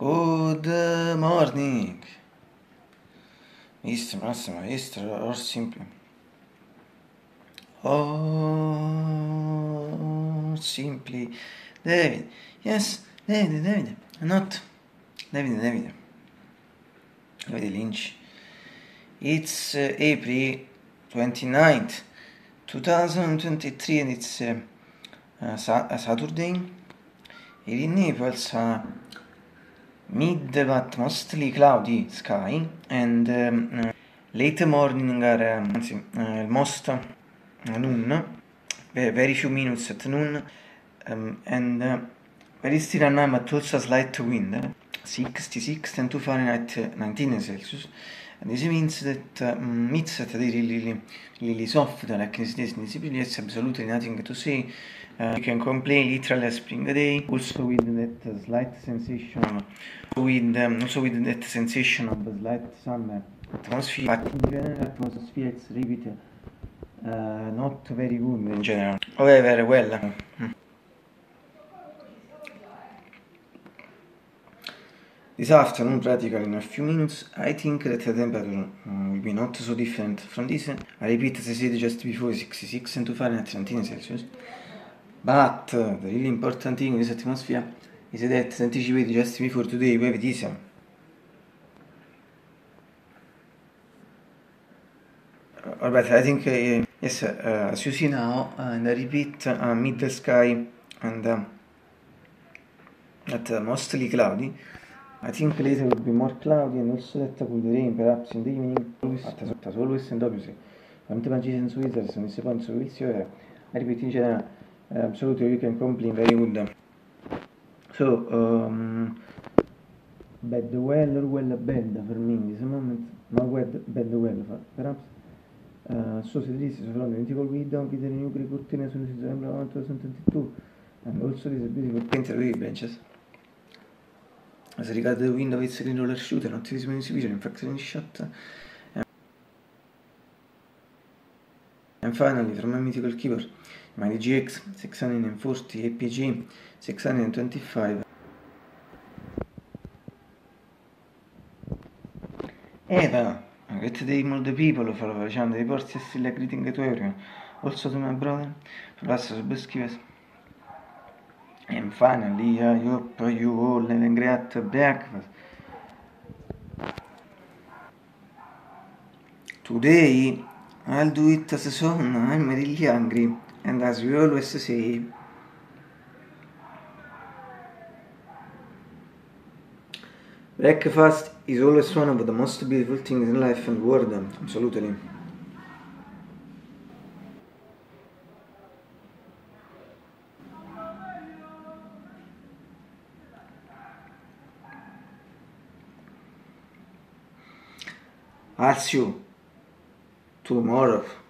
Good morning. Easter or simple. Oh, simply David. Yes, David. Not David. David Lynch. It's April 29th, 2023, and it's a Saturday. Here in Naples, mid but mostly cloudy sky, and late morning are most noon, very few minutes at noon, and very still at night, but also a slight wind, 66 and 2 Fahrenheit, 19 Celsius. And this means that it's really soft, like this days in the city, it's absolutely nothing to say. You can complain literally a spring day, also with that slight sensation, also with that sensation of the slight summer atmosphere. But in general, atmosphere is a bit not very good in general. However, well, this afternoon, practically in a few minutes, I think that the temperature will be not so different from this. I repeat, as I said just before, 66 and 2 Fahrenheit, 19 Celsius. But the really important thing in this atmosphere is that, as anticipated just before, today we have this. Alright, I think, yes, as you see now, and I repeat, middle sky and mostly cloudy. I think later will be more cloudy and also that could rain perhaps in the evening, as always and obviously. I'm the magician Switzers and this point so we'll see where I repeat in general, absolutely you can complain very good. So, bad well or well bad for me in this moment, ma bad well perhaps. So se this is from the mythical window with the new Greek curtain as soon as December 2022 and also this beautiful painted with benches. As regards the window, it's a green roller shooter, not this vision, in fact, any shot. And finally, from my mythical keyboard, my DGX 640 APG 625. Eva, great day, all the people of our channel, the reports are still a greeting to everyone. Also to my brother, Professor Beskivas. And finally, I hope you all have a great breakfast. Today, I'll do it as a song. I'm really hungry. And as we always say, breakfast is always one of the most beautiful things in life and world. Absolutely. I'll see you tomorrow.